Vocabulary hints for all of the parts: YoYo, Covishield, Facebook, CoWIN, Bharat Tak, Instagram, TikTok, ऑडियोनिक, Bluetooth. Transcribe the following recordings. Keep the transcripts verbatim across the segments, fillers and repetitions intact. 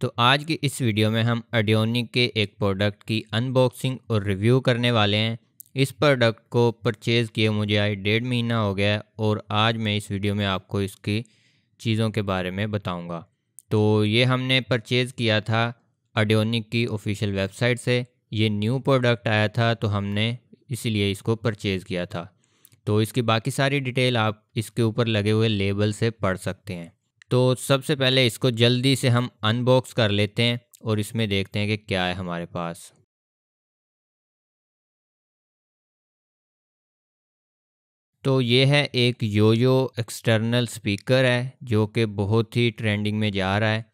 तो आज की इस वीडियो में हम ऑडियोनिक के एक प्रोडक्ट की अनबॉक्सिंग और रिव्यू करने वाले हैं। इस प्रोडक्ट को परचेज़ किए मुझे आज डेढ़ महीना हो गया है और आज मैं इस वीडियो में आपको इसकी चीज़ों के बारे में बताऊंगा। तो ये हमने परचेज़ किया था ऑडियोनिक की ऑफिशियल वेबसाइट से। ये न्यू प्रोडक्ट आया था तो हमने इसलिए इसको परचेज़ किया था। तो इसकी बाकी सारी डिटेल आप इसके ऊपर लगे हुए लेबल से पढ़ सकते हैं। तो सबसे पहले इसको जल्दी से हम अनबॉक्स कर लेते हैं और इसमें देखते हैं कि क्या है हमारे पास। तो ये है एक योयो एक्सटर्नल स्पीकर है जो कि बहुत ही ट्रेंडिंग में जा रहा है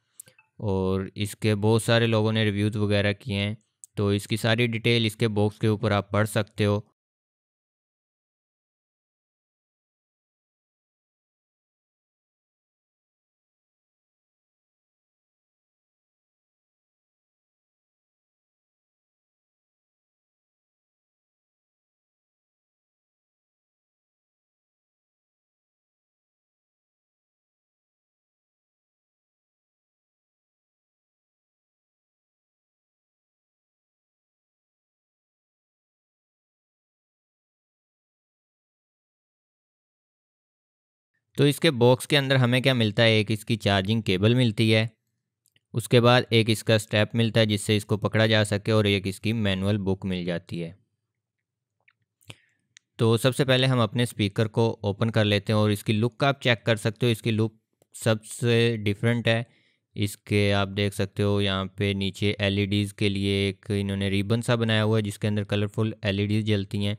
और इसके बहुत सारे लोगों ने रिव्यूज़ वगैरह किए हैं। तो इसकी सारी डिटेल इसके बॉक्स के ऊपर आप पढ़ सकते हो। तो इसके बॉक्स के अंदर हमें क्या मिलता है, एक इसकी चार्जिंग केबल मिलती है, उसके बाद एक इसका स्ट्रैप मिलता है जिससे इसको पकड़ा जा सके और एक इसकी मैनुअल बुक मिल जाती है। तो सबसे पहले हम अपने स्पीकर को ओपन कर लेते हैं और इसकी लुक का आप चेक कर सकते हो। इसकी लुक सबसे डिफरेंट है। इसके आप देख सकते हो यहाँ पे नीचे एल ई डीज़ के लिए एक इन्होंने रिबन सा बनाया हुआ है जिसके अंदर कलरफुल एल ई डीज़ जलती हैं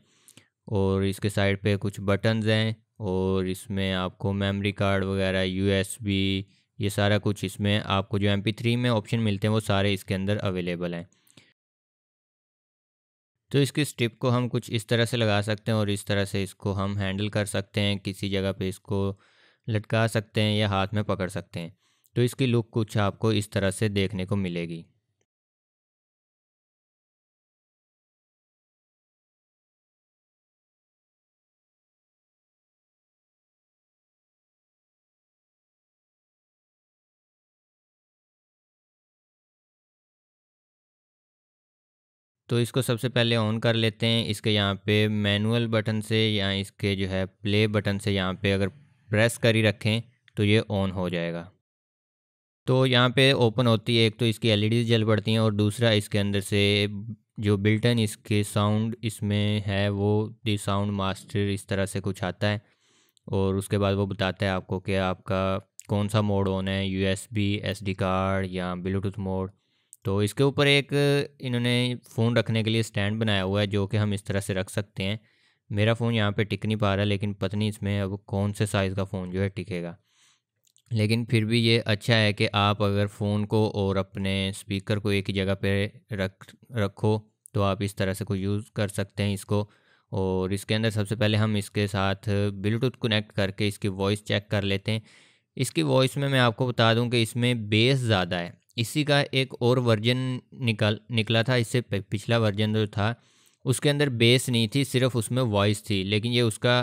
और इसके साइड पर कुछ बटन्स हैं और इसमें आपको मेमोरी कार्ड वगैरह, यूएसबी, ये सारा कुछ इसमें आपको जो एम पी थ्री में ऑप्शन मिलते हैं वो सारे इसके अंदर अवेलेबल हैं। तो इसकी स्ट्रिप को हम कुछ इस तरह से लगा सकते हैं और इस तरह से इसको हम हैंडल कर सकते हैं, किसी जगह पे इसको लटका सकते हैं या हाथ में पकड़ सकते हैं। तो इसकी लुक कुछ आपको इस तरह से देखने को मिलेगी। तो इसको सबसे पहले ऑन कर लेते हैं। इसके यहाँ पे मैनुअल बटन से या इसके जो है प्ले बटन से यहाँ पे अगर प्रेस करी रखें तो ये ऑन हो जाएगा। तो यहाँ पे ओपन होती है, एक तो इसकी एलईडी जल पड़ती हैं और दूसरा इसके अंदर से जो बिल्ट इन इसके साउंड इसमें है वो दी साउंड मास्टर इस तरह से कुछ आता है और उसके बाद वो बताता है आपको कि आपका कौन सा मोड ऑन है, U S B, S D card या ब्लूटूथ मोड। तो इसके ऊपर एक इन्होंने फ़ोन रखने के लिए स्टैंड बनाया हुआ है जो कि हम इस तरह से रख सकते हैं। मेरा फ़ोन यहाँ पे टिक नहीं पा रहा, लेकिन पता नहीं इसमें अब कौन से साइज़ का फ़ोन जो है टिकेगा, लेकिन फिर भी ये अच्छा है कि आप अगर फ़ोन को और अपने स्पीकर को एक ही जगह पे रख रखो तो आप इस तरह से कोई यूज़ कर सकते हैं इसको। और इसके अंदर सबसे पहले हम इसके साथ ब्लूटूथ कनेक्ट करके इसकी वॉइस चेक कर लेते हैं। इसकी वॉइस में मैं आपको बता दूँ कि इसमें बेस ज़्यादा है। इसी का एक और वर्जन निकल निकला था, इससे पिछला वर्जन जो था उसके अंदर बेस नहीं थी, सिर्फ उसमें वॉइस थी, लेकिन ये उसका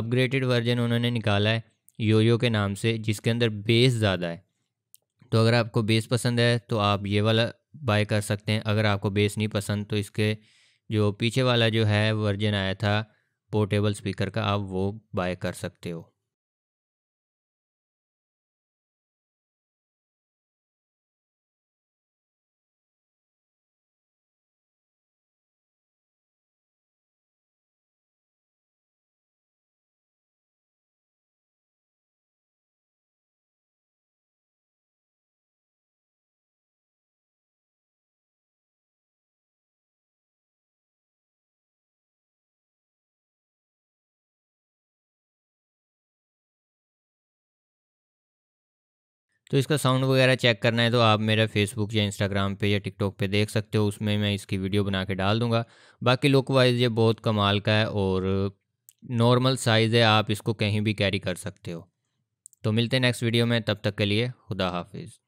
अपग्रेडेड वर्जन उन्होंने निकाला है योयो के नाम से जिसके अंदर बेस ज़्यादा है। तो अगर आपको बेस पसंद है तो आप ये वाला बाय कर सकते हैं। अगर आपको बेस नहीं पसंद तो इसके जो पीछे वाला जो है वर्जन आया था पोर्टेबल स्पीकर का, आप वो बाय कर सकते हो। तो इसका साउंड वगैरह चेक करना है तो आप मेरा फेसबुक या इंस्टाग्राम पे या टिकटॉक पे देख सकते हो, उसमें मैं इसकी वीडियो बना के डाल दूंगा। बाकी लुक वाइज ये बहुत कमाल का है और नॉर्मल साइज़ है, आप इसको कहीं भी कैरी कर सकते हो। तो मिलते हैं नेक्स्ट वीडियो में, तब तक के लिए खुदा हाफिज़।